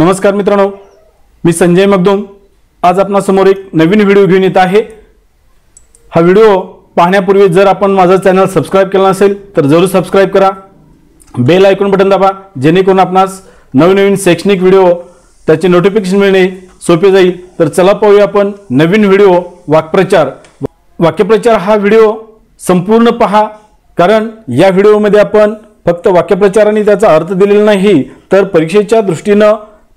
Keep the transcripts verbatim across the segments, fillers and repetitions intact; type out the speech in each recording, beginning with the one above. नमस्कार मित्रांनो, मी संजय मगदुम। आज आपणासमोर एक नवीन व्हिडिओ घेऊन येत आहे। हा व्हिडिओ पाहण्यापूर्वी जर आपण माझा चॅनल सबस्क्राइब केला नसेल तर जरूर सबस्क्राइब करा, बेल आयकॉन बटन दाबा, जेणेकरून आपणास नवीन नवीन शैक्षणिक व्हिडिओ त्याचे नोटिफिकेशन मिळणे सोपे जाईल। तर चला पाहूया आपण नवीन व्हिडिओ वाक्यप्रचार। वाक्यप्रचार हा व्हिडिओ संपूर्ण पहा, कारण या व्हिडिओमध्ये आपण फक्त वाक्यप्रचाराने त्याचा अर्थ दिलेला नाही, तर परीक्षेच्या दृष्टीने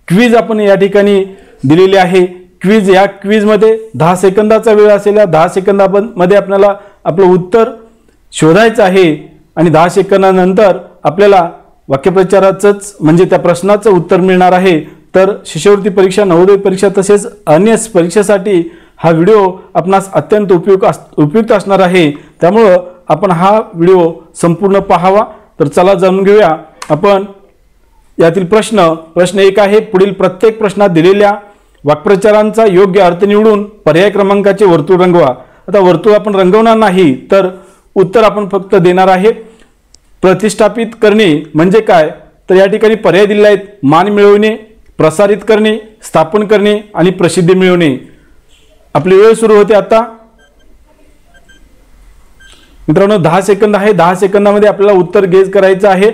क्विज आपण या ठिकाणी दिलेली आहे। क्विज या क्विज मध्ये दहा सेकंदाचा वेळ असेल, दहा सेकंद मध्ये आपल्याला आपलं उत्तर शोधायचं आहे आणि दहा सेकंदानंतर आपल्याला वाक्यप्रचाराचंच म्हणजे त्या प्रश्नाचं उत्तर मिळणार आहे। तर शिष्यवृत्ती परीक्षा, नवोदय परीक्षा तसेच अन्य परीक्षेसाठी हा व्हिडिओ आपणास अत्यंत उपयुक्त उपयुक्त असणार आहे, त्यामुळे आपण हा व्हिडिओ संपूर्ण पाहावा। तर चला जाणून घेऊया आपण यातील प्रश्न। प्रश्न एक आहे, पुढील प्रत्येक प्रश्नात दिलेल्या वाक्प्रचारांचा योग्य अर्थ निवडून पर्याय क्रमांकाचे वर्तुळ रंगवा। आता वर्तुळ आपण रंगवणार नाही, तर उत्तर आपण फक्त देणार आहे। प्रतिष्ठापित करणे म्हणजे काय, तर या ठिकाणी पर्याय दिले आहेत: मान मिळवणे, प्रसारित करणे, स्थापन करणे आणि प्रसिद्धी मिळवणे। आपली वेळ सुरू होते आता मित्रांनो। दहा सेकंद आहे, दहा सेकंदामध्ये आपल्याला उत्तर गेज करायचं आहे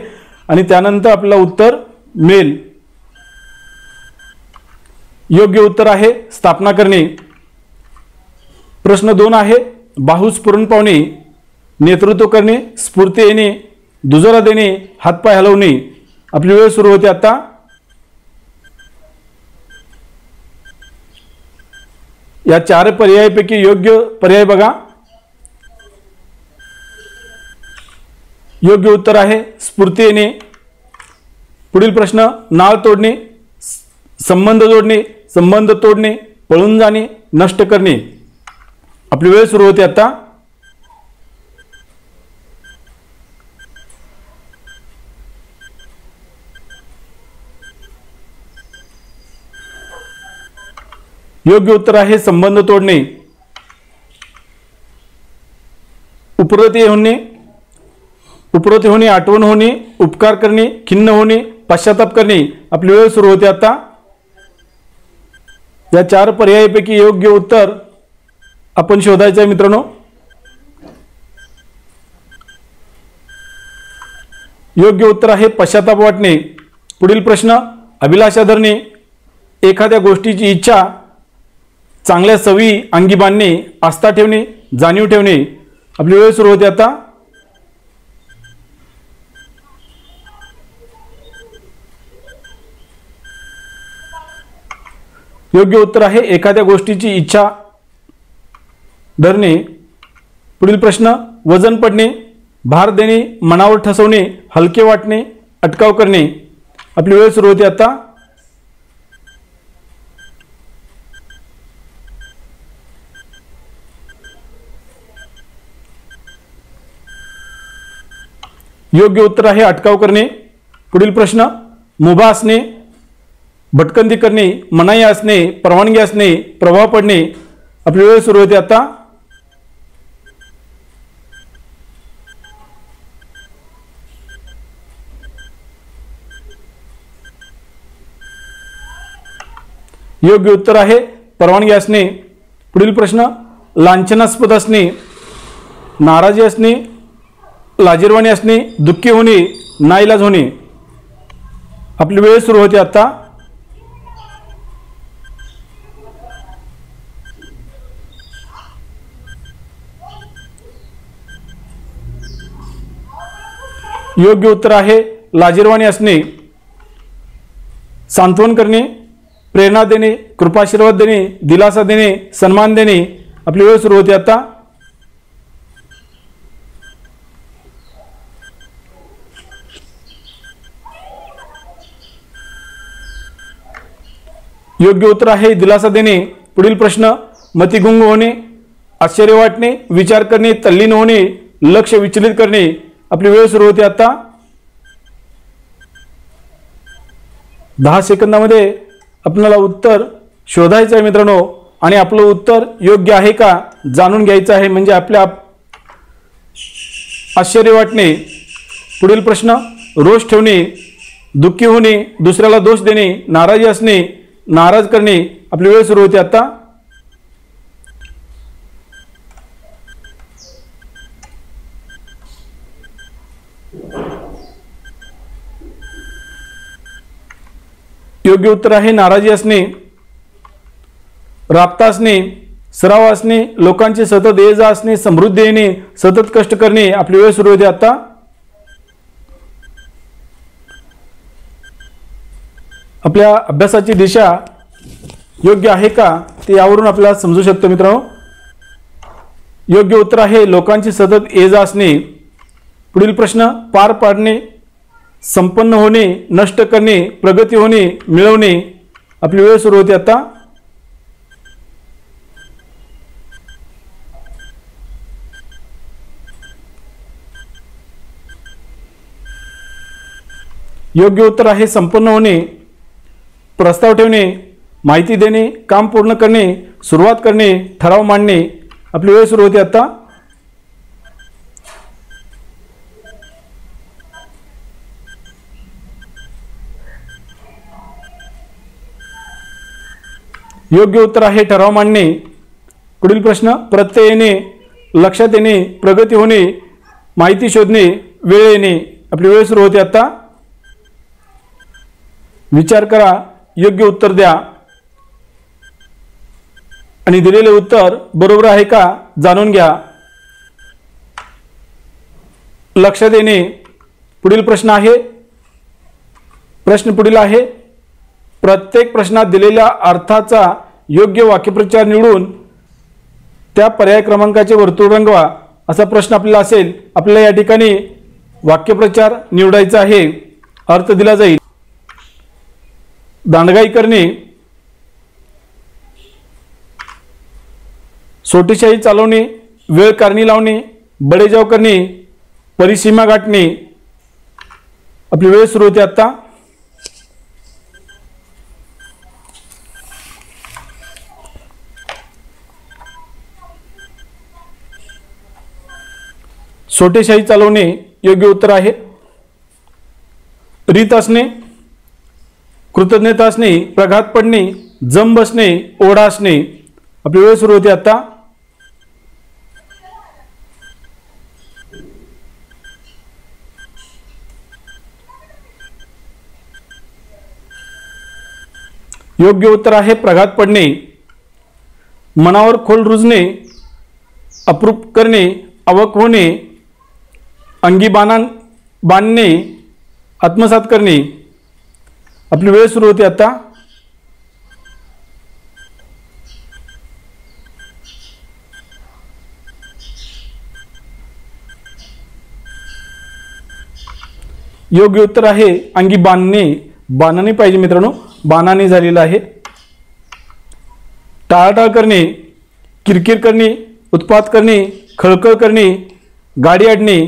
आणि त्यानंतर आपल्याला उत्तर मिळेल। योग्य उत्तर आहे स्थापना करणे। प्रश्न दोन आहे, बाहू स्फुरण पावणे, नेतृत्व करणे, स्फूर्ती येणे, दुजोरा देणे, हातपाय हलवणे। आपली वेळ सुरू होते आता। या चार पर्यायापैकी योग्य पर्याय बघा। योग्य उत्तर आहे स्फूर्ती येणे। पुढील प्रश्न, नाळ तोडणे, संबंध जोडणे, संबंध तोडणे, पळून जाणे, नष्ट करणे। आपली वेळ सुरू होते आता। योग्य उत्तर आहे संबंध तोडणे। उपरती होणे, उपरोध होणे, आठवण होणे, उपकार करणे, खिन्न होणे, पश्चाताप करणे। आपली वेळ सुरू होते आता। या चार पर्यायापैकी योग्य उत्तर आपण शोधायचं आहे मित्रांनो। योग्य उत्तर आहे पश्चाताप वाटणे। पुढील प्रश्न, अभिलाषा धरणे, एखाद्या गोष्टीची इच्छा, चांगल्या सवयी अंगी बांधणे, आस्था ठेवणे, जाणीव ठेवणे। आपली वेळ सुरू होते आता। योग्य उत्तर आहे एखाद्या गोष्टीची इच्छा धरणे। पुढील प्रश्न, वजन पडणे, भार देणे, मनावर ठसवणे, हलके वाटणे, अटकाव करणे। आपली वेळ सुरू होते आता। योग्य उत्तर आहे अटकाव करणे। पुढील प्रश्न, मुभा असणे, भटकंती करणे, मनाई असणे, परवानगी असणे, प्रभाव पडणे। आपली वेळ सुरू होते आता। योग्य उत्तर आहे परवानगी असणे। पुढील प्रश्न, लांछनास्पद असणे, नाराजी असणे, लाजिरवाणी असणे, दुःखी होणे, नाईलाज होणे। आपली वेळ सुरू होते आता। योग्य उत्तर आहे लाजिरवाणी असणे। सांत्वन करणे, प्रेरणा देणे, कृपाशीर्वाद देणे, दिलासा देणे, सन्मान देणे। आपली वेळ सुरू होते आता। योग्य उत्तर आहे दिलासा देणे। पुढील प्रश्न, मतिगुंग होणे, आश्चर्य वाटणे, विचार करणे, तल्लीन होणे, लक्ष विचलित करणे। आपली वेळ सुरू होते आता। दहा सेकंदामध्ये आपल्याला उत्तर शोधायचं आहे मित्रांनो, आणि आपलं उत्तर योग्य आहे का जाणून घ्यायचं आहे, म्हणजे आपल्या आश्चर्य वाटणे। पुढील प्रश्न, रोष ठेवणे, दुःखी होणे, दुसऱ्याला दोष देणे, नाराजी असणे, नाराज करणे। आपली वेळ सुरू होते आता। योग्य उत्तर आहे नाराजी असणे, राबता असणे, सराव असणे, लोकांचे सतत ये जा असणे, समृद्ध येणे, सतत कष्ट करणे। आपली वेळ सुरू होते आता। आपल्या अभ्यासाची दिशा योग्य आहे का ते यावरून आपल्याला समजू शकतो मित्रांनो। योग्य उत्तर आहे लोकांची सतत ये जा असणे। पुढील प्रश्न, पार पाडणे, संपन्न होणे, नष्ट करणे, प्रगती होणे, मिळवणे। आपली वेळ सुरू होते आता। योग्य उत्तर आहे संपन्न होणे, प्रस्ताव ठेवणे, माहिती देणे, काम पूर्ण करणे, सुरुवात करणे, ठराव मांडणे। आपली वेळ सुरू होते आता। योग्य उत्तर आहे ठराव मांडणे। पुढील प्रश्न, प्रत्यय येणे, लक्षात येणे, प्रगती होणे, माहिती शोधणे, वेळ येणे। आपली वेळ सुरू होते आता। विचार करा, योग्य उत्तर द्या आणि दिलेले उत्तर बरोबर आहे का जाणून घ्या। लक्ष देणे। पुढील प्रश्न आहे प्रश्न पुढील आहे प्रत्येक प्रश्नात दिलेल्या अर्थाचा योग्य वाक्यप्रचार निवडून त्या पर्याय क्रमांकाचे वर्तुळ रंगवा, असा प्रश्न आपल्याला असेल। आपल्याला या ठिकाणी वाक्यप्रचार निवडायचा आहे, अर्थ दिला जाईल। दांडगाई करणे, सोटीशाही चालवणे, वेळ कारणी लावणे, बडेजाव करणे, परिसीमा गाठणे। आपली वेळ सुरू होते आता। सोटीशाही चालवणे योग्य उत्तर आहे। रीत असणे, कृतज्ञता असणे, प्रघात पडणे, जम बसणे, ओढा असणे। आपली वेळ सुरू होते आता। योग्य उत्तर आहे प्रघात पडणे, मनावर खोल रुजणे, अप्रूप करणे, आवक होणे, अंगी बाणां बांधणे, आत्मसात करणे। आपली वेळ सुरू होते आता। योग्य उत्तर आहे अंगी बांधणे, बाणाने पाहिजे मित्रांनो, बाणाने झालेलं आहे। टाळाटाळ करणे, किरकिर करणे, उत्पात करणे, खळखळ करणे, गाडी अडणे।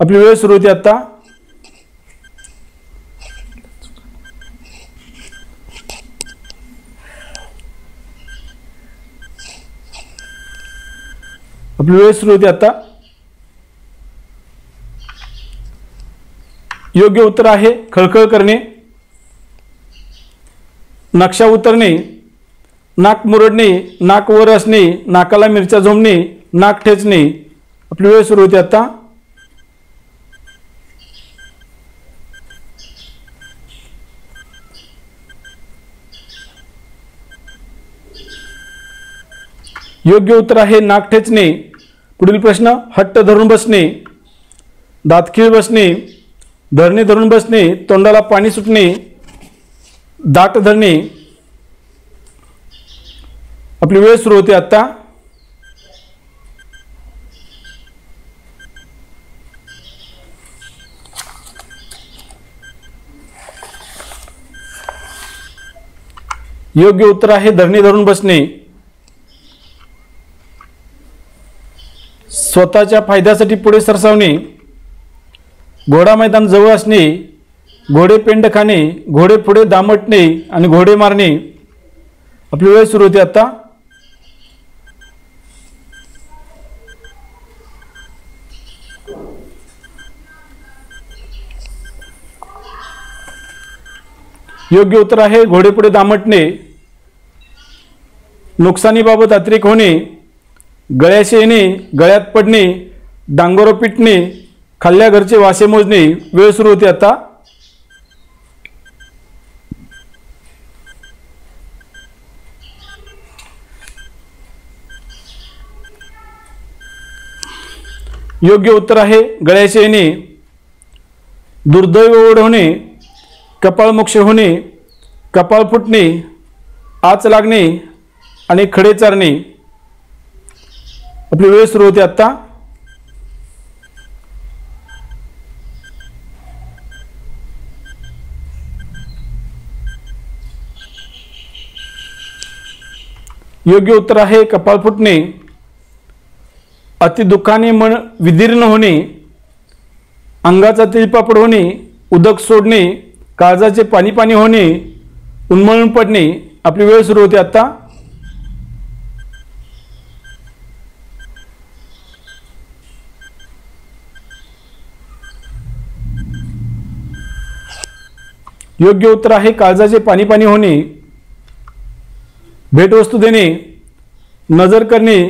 आपली वेळ सुरू होते आता। आपली वेळ सुरू होते आता। योग्य उत्तर आहे खळखळ करणे, नक्षा उतरणे, नाक मुरडणे, नाक वर असणे, नाकाला मिरच्या झोंबणे, नाक ठेचणे। आपली वेळ सुरू होते आता। योग्य उत्तर आहे नाक ठेचणे। पुढील प्रश्न, हट्ट धरून बसणे, दातखिळ बसणे, धरणे धरून बसणे, तोंडाला पाणी सुटणे, दाट धरणे। आपली वेळ सुरू होते आता। योग्य उत्तर आहे धरणे धरून बसणे, स्वतःच्या फायद्यासाठी पुढे सरसावणे, घोडा मैदान जवळ असणे, घोडे पेंड खाणे, घोडे पुढे दामटणे आणि घोडे मारणे। आपली वेळ सुरू होते आता। योग्य उत्तर आहे घोडेपुढे दामटणे, नुकसानीबाबत अतिरेक होणे, गळ्याशी येणे, गळ्यात पडणे, डांगोरं पिटणे, खाल्ल्या घरचे वासे मोजणे. वेळ सुरू होते आता. योग्य उत्तर आहे गळ्याशी येणे, दुर्दैव ओढवणे, कपाळमोक्ष होणे, कपाळ फुटणे, आच लागणे आणि खडे चारणे. आपली वेळ सुरू होते आता. योग्य उत्तर आहे कपाळ फुटणे, अति दुःखाने मन विदीर्ण होणे, अंगाचा तिळपापड होणे, उदक सोडणे, काळजाचे पाणी पाणी होणे, उन्मळून पडणे. आपली वेळ सुरू होते आता. योग्य उत्तर आहे काळजाचे पाणी पाणी होणे, भेटवस्तू देणे, नजर करणे,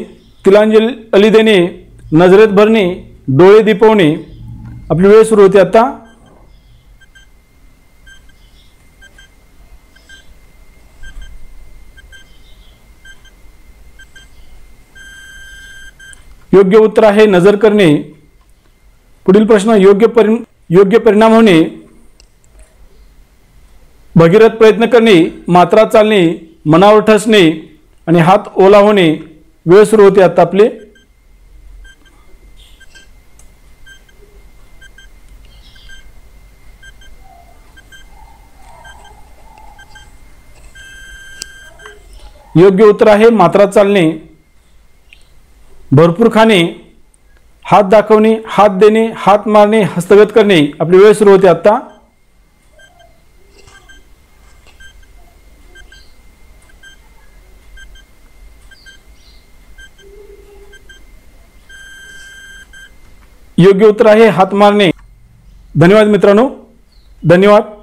तिलांजली देणे, नजरेत भरणे, डोळे दिपवणे. आपली वेळ सुरू होते आता. योग्य उत्तर आहे नजर करणे. पुढील प्रश्न योग्य परिणाम योग्य परिणाम होणे, भगीरथ प्रयत्न करणे, मात्रा चालणे, मनावर ठसणे आणि हात ओला होणे. वेळ सुरू होते आता आपले. योग्य उत्तर आहे मात्रा चालणे, भरपूर खाणे, हात दाखवणे, हात देणे, हात मारणे, हस्तगत करणे. आपली वेळ सुरू होते आता. योग्य उत्तर आहे हात मारणे. धन्यवाद मित्रांनो, धन्यवाद.